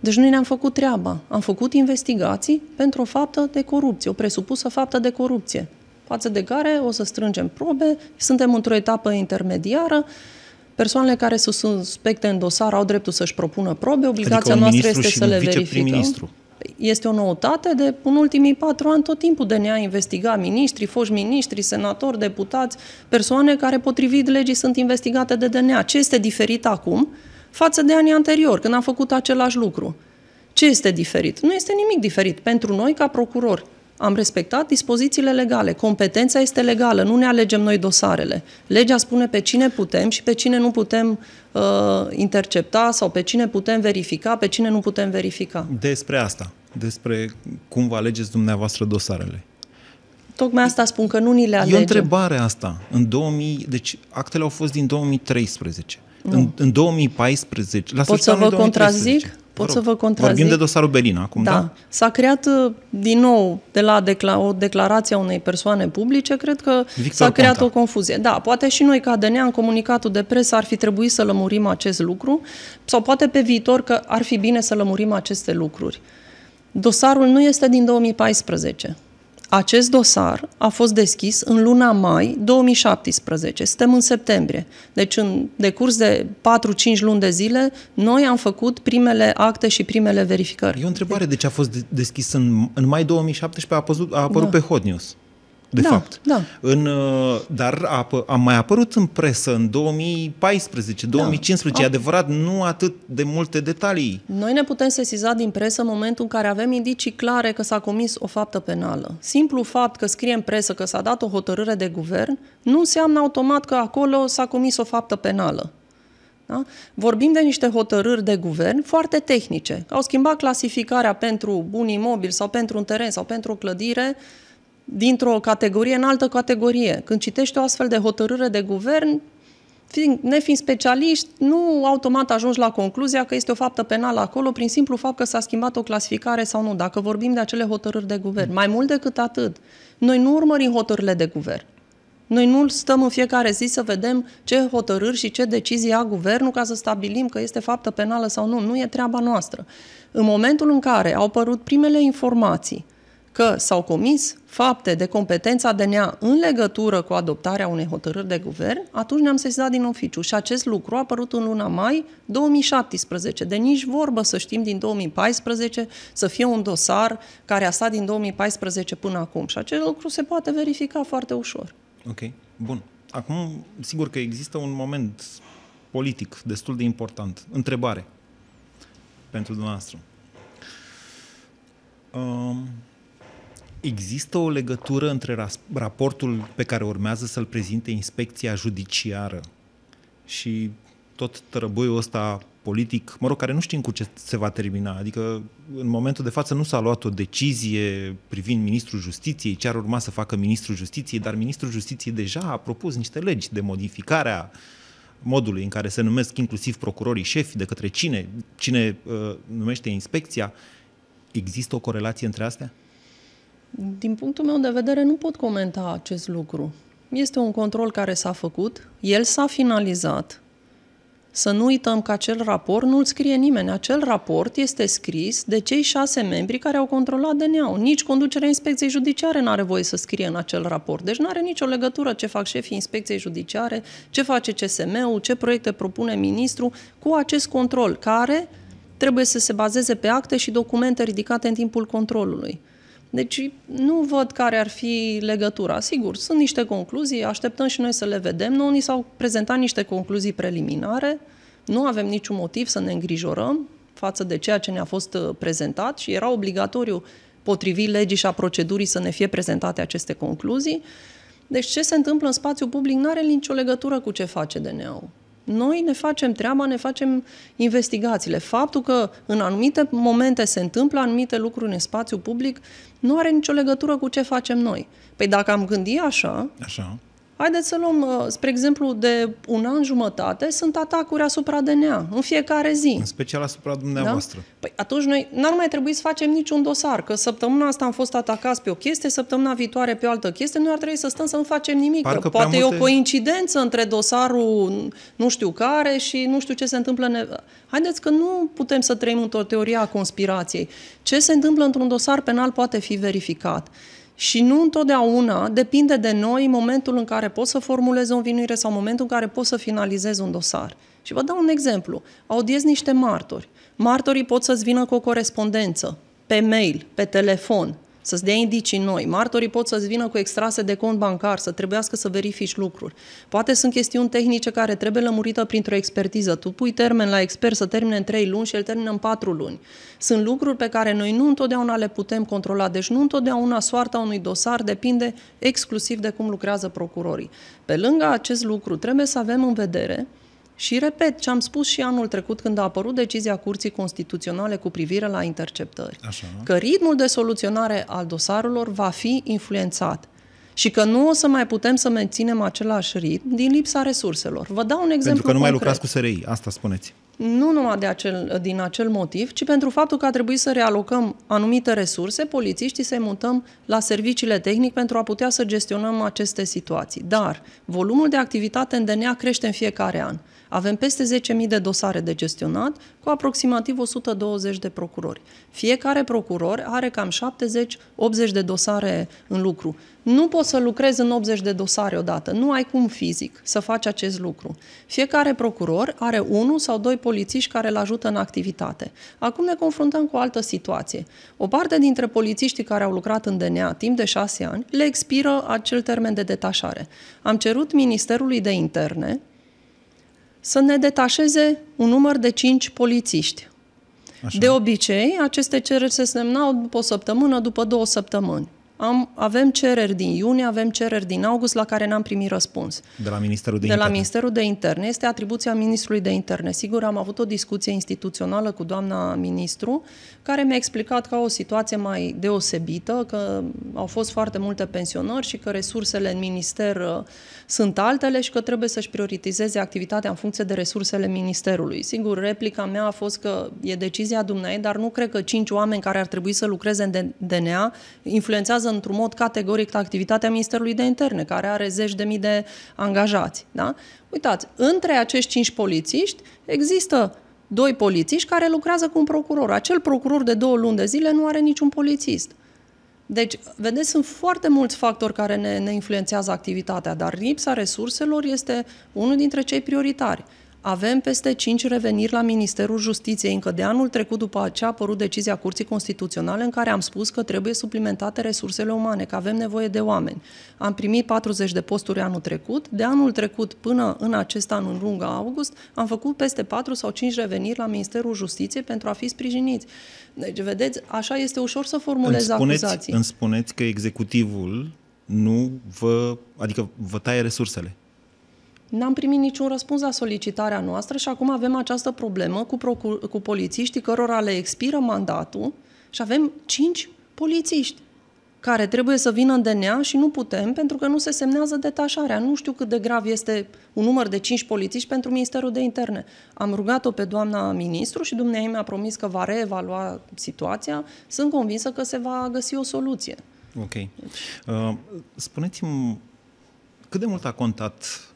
Deci noi ne-am făcut treaba, am făcut investigații pentru o faptă de corupție, o presupusă faptă de corupție, față de care o să strângem probe, suntem într-o etapă intermediară. Persoanele care se suspecte în dosar au dreptul să-și propună probe, obligația adică noastră este să le verificăm. Este o noutate de în ultimii patru ani tot timpul D N A investiga miniștri, foști miniștri, senatori, deputați, persoane care potrivit legii sunt investigate de D N A. Ce este diferit acum față de anii anteriori, când am făcut același lucru? Ce este diferit? Nu este nimic diferit pentru noi ca procurori. am respectat dispozițiile legale. Competența este legală, nu ne alegem noi dosarele. Legea spune pe cine putem și pe cine nu putem uh, intercepta sau pe cine putem verifica, pe cine nu putem verifica. Despre asta, despre cum vă alegeți dumneavoastră dosarele. Tocmai asta spun, că nu ni le alegem. E o întrebare asta. În două mii, deci actele au fost din două mii treisprezece. În, în două mii paisprezece... La Pot să vă contrazic? Pot să vă contrazic. Vorbim de dosarul Belina acum, da? da? S-a creat din nou, de la decla o declarație a unei persoane publice, cred că s-a creat Ponta. o confuzie. Da, poate și noi ca D N A în comunicatul de presă ar fi trebuit să lămurim acest lucru sau poate pe viitor că ar fi bine să lămurim aceste lucruri. Dosarul nu este din două mii paisprezece. Acest dosar a fost deschis în luna mai două mii șaptesprezece. Suntem în septembrie. Deci în decurs de patru-cinci luni de zile, noi am făcut primele acte și primele verificări. E o întrebare. De ce a fost deschis în, în mai două mii șaptesprezece? A, apăzut, a apărut da. pe Hot News, de da, fapt. Da. În, dar a, a mai apărut în presă în două mii paisprezece, două mii cincisprezece. Da. E adevărat, nu atât de multe detalii. Noi ne putem sesiza din presă în momentul în care avem indicii clare că s-a comis o faptă penală. Simplu fapt că scrie în presă că s-a dat o hotărâre de guvern nu înseamnă automat că acolo s-a comis o faptă penală. Da? Vorbim de niște hotărâri de guvern foarte tehnice. Au schimbat clasificarea pentru un imobil sau pentru un teren sau pentru o clădire dintr-o categorie în altă categorie. Când citești o astfel de hotărâre de guvern, nefiind specialiști, nu automat ajungi la concluzia că este o faptă penală acolo prin simplu fapt că s-a schimbat o clasificare sau nu, dacă vorbim de acele hotărâri de guvern. Mai mult decât atât, noi nu urmărim hotărârile de guvern. Noi nu stăm în fiecare zi să vedem ce hotărâri și ce decizii ia guvernul ca să stabilim că este faptă penală sau nu. Nu e treaba noastră. În momentul în care au apărut primele informații că s-au comis fapte de competența D N A în legătură cu adoptarea unei hotărâri de guvern, atunci ne-am sesizat din oficiu. Și acest lucru a apărut în luna mai două mii șaptesprezece. De nici vorbă să știm din două mii paisprezece să fie un dosar care a stat din două mii paisprezece până acum. Și acest lucru se poate verifica foarte ușor. Ok, bun. Acum, sigur că există un moment politic destul de important. Întrebare pentru dumneavoastră. Um... Există o legătură între raportul pe care urmează să-l prezinte Inspecția Judiciară și tot tărăbuiul ăsta politic, mă rog, care nu știm cu ce se va termina, adică în momentul de față nu s-a luat o decizie privind Ministrul Justiției, ce ar urma să facă Ministrul Justiției, dar Ministrul Justiției deja a propus niște legi de modificarea modului în care se numesc inclusiv procurorii șefi, de către cine, cine uh, numește inspecția. Există o corelație între astea? Din punctul meu de vedere, nu pot comenta acest lucru. Este un control care s-a făcut, el s-a finalizat. Să nu uităm că acel raport nu-l scrie nimeni. Acel raport este scris de cei șase membri care au controlat D N A-ul. Nici conducerea Inspecției Judiciare nu are voie să scrie în acel raport. Deci nu are nicio legătură ce fac șefii Inspecției Judiciare, ce face C S M-ul, ce proiecte propune ministrul cu acest control, care trebuie să se bazeze pe acte și documente ridicate în timpul controlului. Deci nu văd care ar fi legătura. Sigur, sunt niște concluzii, așteptăm și noi să le vedem. Noi ni s-au prezentat niște concluzii preliminare, nu avem niciun motiv să ne îngrijorăm față de ceea ce ne-a fost prezentat și era obligatoriu, potrivit legii și a procedurii, să ne fie prezentate aceste concluzii. Deci ce se întâmplă în spațiul public nu are nicio legătură cu ce face D N A-ul. Noi ne facem treaba, ne facem investigațiile. Faptul că în anumite momente se întâmplă anumite lucruri în spațiu public nu are nicio legătură cu ce facem noi. Păi dacă am gândit așa, așa. Haideți să luăm, spre exemplu, de un an jumătate sunt atacuri asupra D N A, în fiecare zi. În special asupra dumneavoastră. Da? Păi atunci noi n-ar mai trebui să facem niciun dosar, că săptămâna asta am fost atacați pe o chestie, săptămâna viitoare pe o altă chestie, noi ar trebui să stăm să nu facem nimic. Parcă că poate e multe... o coincidență între dosarul nu știu care și nu știu ce se întâmplă. Ne... Haideți că nu putem să trăim într-o teorie a conspirației. Ce se întâmplă într-un dosar penal poate fi verificat. Și nu întotdeauna depinde de noi momentul în care pot să formulez o învinuire sau momentul în care pot să finalizez un dosar. Și vă dau un exemplu. Audiez niște martori. Martorii pot să-ți vină cu o corespondență, pe mail, pe telefon. să-ți dea indicii noi. Martorii pot să-ți vină cu extrase de cont bancar, să trebuiască să verifici lucruri. Poate sunt chestiuni tehnice care trebuie lămurită printr-o expertiză. Tu pui termen la expert să termine în trei luni și el termină în patru luni. Sunt lucruri pe care noi nu întotdeauna le putem controla, deci nu întotdeauna soarta unui dosar depinde exclusiv de cum lucrează procurorii. Pe lângă acest lucru, trebuie să avem în vedere și repet ce am spus și anul trecut când a apărut decizia Curții Constituționale cu privire la interceptări. Așa, că ritmul de soluționare al dosarelor va fi influențat și că nu o să mai putem să menținem același ritm din lipsa resurselor. Vă dau un exemplu concret. Pentru că nu mai lucrați cu S R I, asta spuneți. Nu numai de acel, din acel motiv, ci pentru faptul că a trebuit să realocăm anumite resurse, polițiștii să-i mutăm la serviciile tehnic pentru a putea să gestionăm aceste situații. Dar volumul de activitate în D N A crește în fiecare an. Avem peste zece mii de dosare de gestionat cu aproximativ o sută douăzeci de procurori. Fiecare procuror are cam șaptezeci optzeci de dosare în lucru. Nu poți să lucrezi în optzeci de dosare odată. Nu ai cum fizic să faci acest lucru. Fiecare procuror are unul sau doi polițiști care îl ajută în activitate. Acum ne confruntăm cu o altă situație. O parte dintre polițiștii care au lucrat în D N A timp de șase ani le expiră acel termen de detașare. Am cerut Ministerului de Interne să ne detașeze un număr de cinci polițiști. Așa. De obicei, aceste cereri se semnau după o săptămână, după două săptămâni. Am, avem cereri din iunie, avem cereri din august la care n-am primit răspuns. De la Ministerul de, de, la Ministerul de Interne. Este atribuția Ministrului de Interne. Sigur, am avut o discuție instituțională cu doamna ministru, care mi-a explicat că o situație mai deosebită, că au fost foarte multe pensionări și că resursele în minister sunt altele și că trebuie să-și prioritizeze activitatea în funcție de resursele ministerului. Sigur, replica mea a fost că e decizia dumneavoastră, dar nu cred că cinci oameni care ar trebui să lucreze în D N A influențează într-un mod categoric activitatea Ministerului de Interne, care are zeci de mii de angajați. Da? Uitați, între acești cinci polițiști există doi polițiști care lucrează cu un procuror. Acel procuror de două luni de zile nu are niciun polițist. Deci, vedeți, sunt foarte mulți factori care ne, ne influențează activitatea, dar lipsa resurselor este unul dintre cei prioritari. Avem peste cinci reveniri la Ministerul Justiției, încă de anul trecut după ce a apărut decizia Curții Constituționale în care am spus că trebuie suplimentate resursele umane, că avem nevoie de oameni. Am primit patruzeci de posturi anul trecut, de anul trecut până în acest an, în luna august, am făcut peste patru sau cinci reveniri la Ministerul Justiției pentru a fi sprijiniți. Deci, vedeți, așa este ușor să formulez acuzații. Îmi spuneți că executivul nu vă, adică vă taie resursele. N-am primit niciun răspuns la solicitarea noastră și acum avem această problemă cu, cu polițiștii cărora le expiră mandatul și avem cinci polițiști care trebuie să vină în D N A și nu putem pentru că nu se semnează detașarea. Nu știu cât de grav este un număr de cinci polițiști pentru Ministerul de Interne. Am rugat-o pe doamna ministru și dumneavoastră mi-a promis că va reevalua situația. Sunt convinsă că se va găsi o soluție. Ok. Uh, spuneți-mi, cât de mult a contat,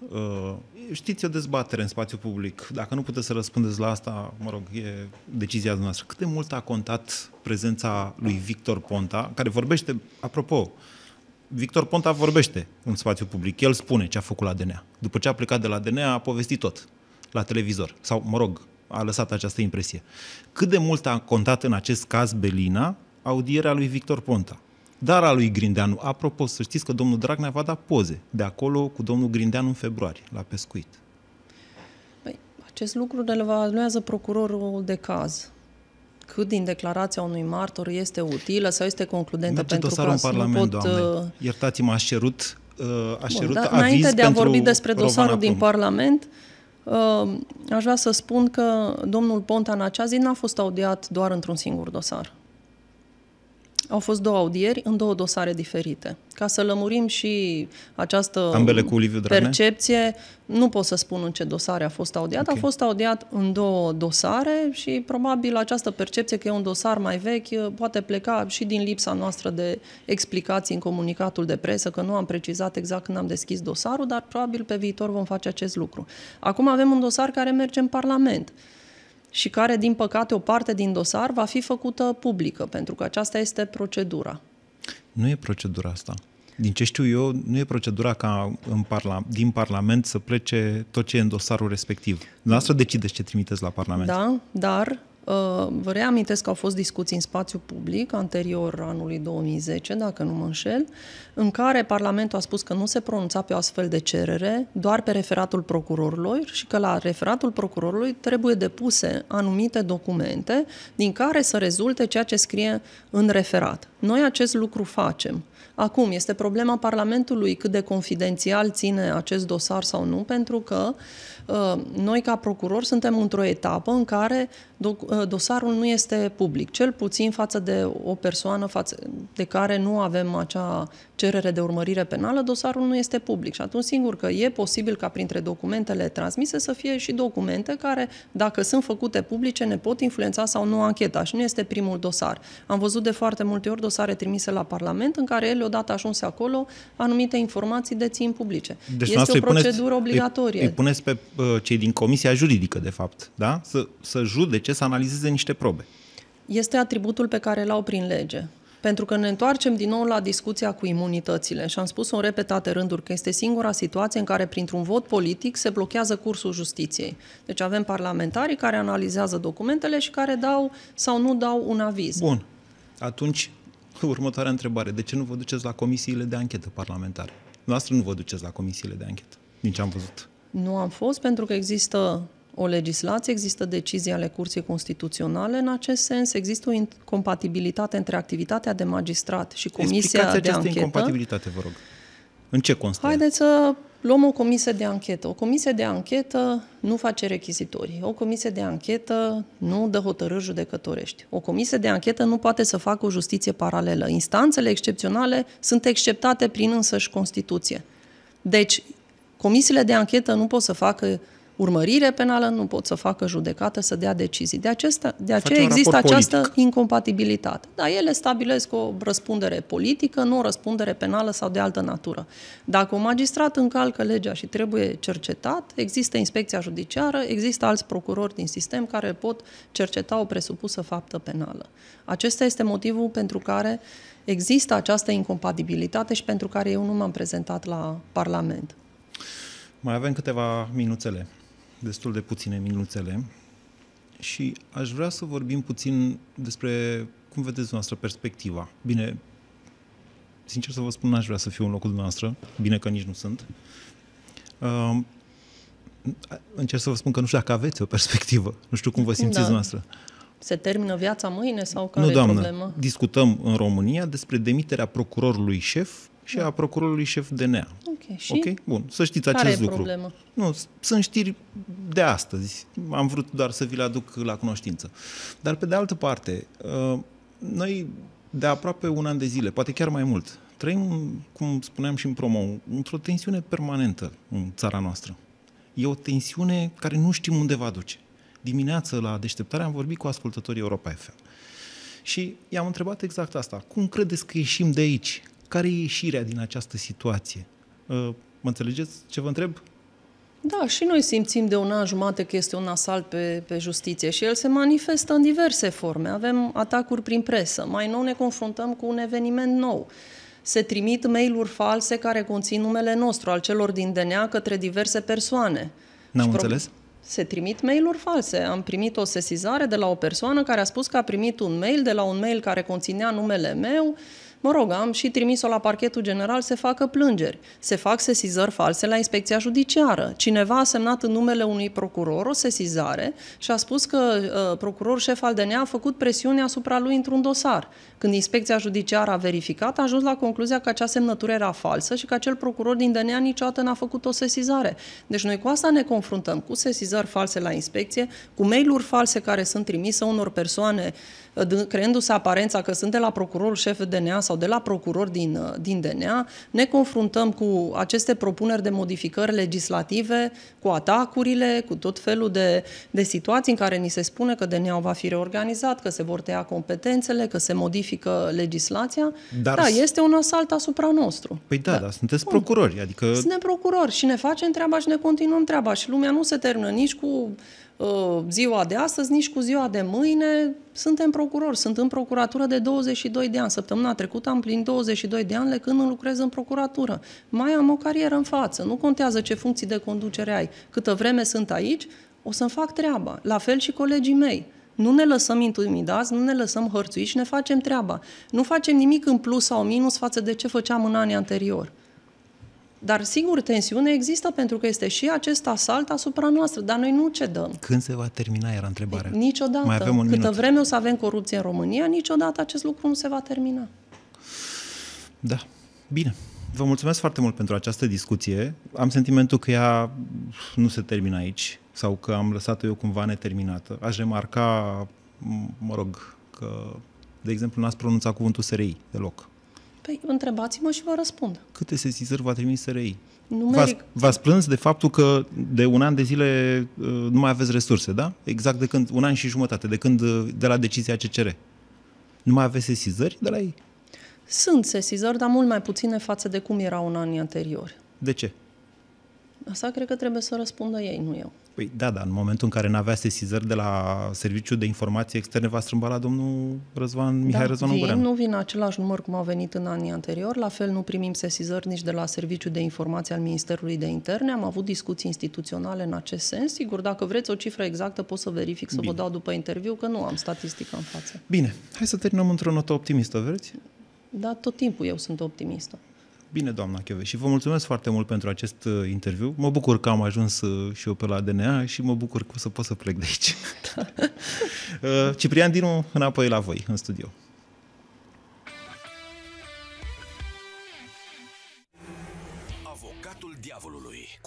știți, o dezbatere în spațiu public, dacă nu puteți să răspundeți la asta, mă rog, e decizia noastră, cât de mult a contat prezența lui Victor Ponta, care vorbește, apropo, Victor Ponta vorbește în spațiu public, el spune ce a făcut la D N A. După ce a plecat de la D N A, a povestit tot la televizor, sau, mă rog, a lăsat această impresie. Cât de mult a contat în acest caz Belina audierea lui Victor Ponta? Dar a lui Grindeanu, apropo, să știți că domnul Dragnea va da poze de acolo cu domnul Grindeanu în februarie, la pescuit. Păi, acest lucru ne evaluează procurorul de caz. Cât din declarația unui martor este utilă sau este concludentă pentru că în Parlament, pot... Doamne, iertați-mă, aș cerut, aș cerut Bun, da, aviz înainte de a vorbi despre dosarul din Parlament, aș vrea să spun că domnul Ponta în acea zi n-a fost audiat doar într-un singur dosar. Au fost două audieri în două dosare diferite. Ca să lămurim și această percepție, nu pot să spun în ce dosare a fost audiat. Okay. A fost audiat în două dosare și probabil această percepție că e un dosar mai vechi poate pleca și din lipsa noastră de explicații în comunicatul de presă, că nu am precizat exact când am deschis dosarul, dar probabil pe viitor vom face acest lucru. Acum avem un dosar care merge în Parlament și care, din păcate, o parte din dosar va fi făcută publică, pentru că aceasta este procedura. Nu e procedura asta. Din ce știu eu, nu e procedura ca în parla din Parlament să plece tot ce e în dosarul respectiv. Dumneavoastră decideți ce trimiteți la Parlament. Da, dar Vă reamintesc că au fost discuții în spațiu public anterior anului două mii zece, dacă nu mă înșel, în care Parlamentul a spus că nu se pronunța pe o astfel de cerere, doar pe referatul procurorului și că la referatul procurorului trebuie depuse anumite documente din care să rezulte ceea ce scrie în referat. Noi acest lucru facem. Acum, este problema Parlamentului cât de confidențial ține acest dosar sau nu, pentru că uh, noi ca procurori suntem într-o etapă în care doc, dosarul nu este public, cel puțin față de o persoană față de care nu avem acea cerere de urmărire penală, dosarul nu este public. Și atunci, singur că e posibil ca printre documentele transmise să fie și documente care, dacă sunt făcute publice, ne pot influența sau nu ancheta. Și nu este primul dosar. Am văzut de foarte multe ori dosare trimise la Parlament în care ele, odată ajunse acolo, anumite informații dețin publice. Deci este o procedură puneți, obligatorie. Îi puneți pe cei din Comisia Juridică, de fapt, da? să, să judece, să analizeze niște probe. Este atributul pe care l-au prin lege. Pentru că ne întoarcem din nou la discuția cu imunitățile și am spus-o în repetate rânduri că este singura situație în care printr-un vot politic se blochează cursul justiției. Deci avem parlamentarii care analizează documentele și care dau sau nu dau un aviz. Bun. Atunci, următoarea întrebare. De ce nu vă duceți la comisiile de anchetă parlamentare? Noastră nu vă duceți la comisiile de anchetă, din ce am văzut. Nu am fost, pentru că există o legislație, există decizii ale Curții Constituționale în acest sens, există o incompatibilitate între activitatea de magistrat și comisia Explicați de anchetă. Incompatibilitate, vă rog. În ce constă? Haideți să luăm o comisie de anchetă. O comisie de anchetă nu face rechizitori. O comisie de anchetă nu dă hotărâri judecătorești. O comisie de anchetă nu poate să facă o justiție paralelă. Instanțele excepționale sunt exceptate prin însăși Constituție. Deci, comisiile de anchetă nu pot să facă urmărire penală, nu pot să facă judecată, să dea decizii. De, acesta, de aceea există această politic. incompatibilitate. Dar ele stabilesc o răspundere politică, nu o răspundere penală sau de altă natură. Dacă un magistrat încalcă legea și trebuie cercetat, există Inspecția Judiciară, există alți procurori din sistem care pot cerceta o presupusă faptă penală. Acesta este motivul pentru care există această incompatibilitate și pentru care eu nu m-am prezentat la Parlament. Mai avem câteva minuțele. Destul de puține minuțele și aș vrea să vorbim puțin despre cum vedeți dumneavoastră perspectiva. Bine, sincer să vă spun, n-aș vrea să fiu în locul dumneavoastră, bine că nici nu sunt. Uh, încerc să vă spun că nu știu dacă aveți o perspectivă, nu știu cum vă simțiți da. dumneavoastră. Se termină viața mâine sau care e problema? Nu, doamnă, discutăm în România despre demiterea procurorului șef și a procurorului șef D N A. Ok, și? Okay? Bun, să știți acest care lucru. Care e problema? Nu, sunt știri de astăzi. Am vrut doar să vi le aduc la cunoștință. Dar pe de altă parte, noi de aproape un an de zile, poate chiar mai mult, trăim, cum spuneam și în promo, într-o tensiune permanentă în țara noastră. E o tensiune care nu știm unde va duce. Dimineața la deșteptare am vorbit cu ascultătorii Europa F M. Și i-am întrebat exact asta. Cum credeți că ieșim de aici? Care e ieșirea din această situație? Mă înțelegeți ce vă întreb? Da, și noi simțim de un an jumate că este un asalt pe, pe justiție și el se manifestă în diverse forme. Avem atacuri prin presă, mai nou ne confruntăm cu un eveniment nou. Se trimit mail-uri false care conțin numele nostru, al celor din D N A, către diverse persoane. N-am înțeles? Se trimit mail-uri false. Am primit o sesizare de la o persoană care a spus că a primit un mail de la un mail care conținea numele meu. Mă rog, am și trimis-o la parchetul general să facă plângeri. Se fac sesizări false la Inspecția Judiciară. Cineva a semnat în numele unui procuror o sesizare și a spus că uh, procurorul șef al D N A a făcut presiune asupra lui într-un dosar. Când Inspecția Judiciară a verificat, a ajuns la concluzia că acea semnătură era falsă și că acel procuror din D N A niciodată n-a făcut o sesizare. Deci noi cu asta ne confruntăm, cu sesizări false la inspecție, cu mail-uri false care sunt trimise unor persoane creându-se aparența că sunt de la procurorul șef D N A sau de la procuror din, din D N A, ne confruntăm cu aceste propuneri de modificări legislative, cu atacurile, cu tot felul de, de situații în care ni se spune că D N A-ul va fi reorganizat, că se vor tăia competențele, că se modifică legislația. Dar da, este un asalt asupra nostru. Păi da, da. dar sunteți Bun. procurori. Adică... Suntem procurori și ne facem treaba și ne continuăm treaba și lumea nu se termină nici cu ziua de astăzi, nici cu ziua de mâine. Suntem procurori, sunt în procuratură de douăzeci și doi de ani. Săptămâna trecută am plinit douăzeci și doi de ani de când lucrez în procuratură. Mai am o carieră în față, nu contează ce funcții de conducere ai. Câtă vreme sunt aici, o să-mi fac treaba. La fel și colegii mei. Nu ne lăsăm intimidați, nu ne lăsăm hărțuiți și ne facem treaba. Nu facem nimic în plus sau minus față de ce făceam în anii anterior. Dar, sigur, tensiune există pentru că este și acest asalt asupra noastră, dar noi nu cedăm. Când se va termina, era întrebarea. Niciodată. Mai avem un minut. Câtă vreme o să avem corupție în România, niciodată acest lucru nu se va termina. Da. Bine. Vă mulțumesc foarte mult pentru această discuție. Am sentimentul că ea nu se termină aici sau că am lăsat-o eu cumva neterminată. Aș remarca, mă rog, că, de exemplu, n-ați pronunțat cuvântul S R I deloc. Păi, întrebați-mă și vă răspund. Câte sesizări va trimis S R I? V-ați plâns de faptul că de un an de zile nu mai aveți resurse, da? Exact de când, un an și jumătate, de când, de la decizia C C R. Nu mai aveți sesizări de la ei? Sunt sesizări, dar mult mai puține față de cum erau în anii anteriori. De ce? Asta cred că trebuie să răspundă ei, nu eu. Păi da, da, în momentul în care n-avea sesizări de la Serviciul de Informații Externe, v-a strâmbalat domnul Răzvan Mihai da, Răzvan Guran. Nu vin același număr cum au venit în anii anteriori, la fel nu primim sesizări nici de la Serviciul de Informații al Ministerului de Interne, am avut discuții instituționale în acest sens, sigur, dacă vreți o cifră exactă pot să verific, să Bine. Vă dau după interviu, că nu am statistică în față. Bine, hai să terminăm într-o notă optimistă, vreți? Da, tot timpul eu sunt optimistă. Bine, doamna Covesi, și vă mulțumesc foarte mult pentru acest interviu. Mă bucur că am ajuns și eu pe la D N A și mă bucur că o să pot să plec de aici. Da. Ciprian Dinu, înapoi la voi, în studio. Avocatul diavolului.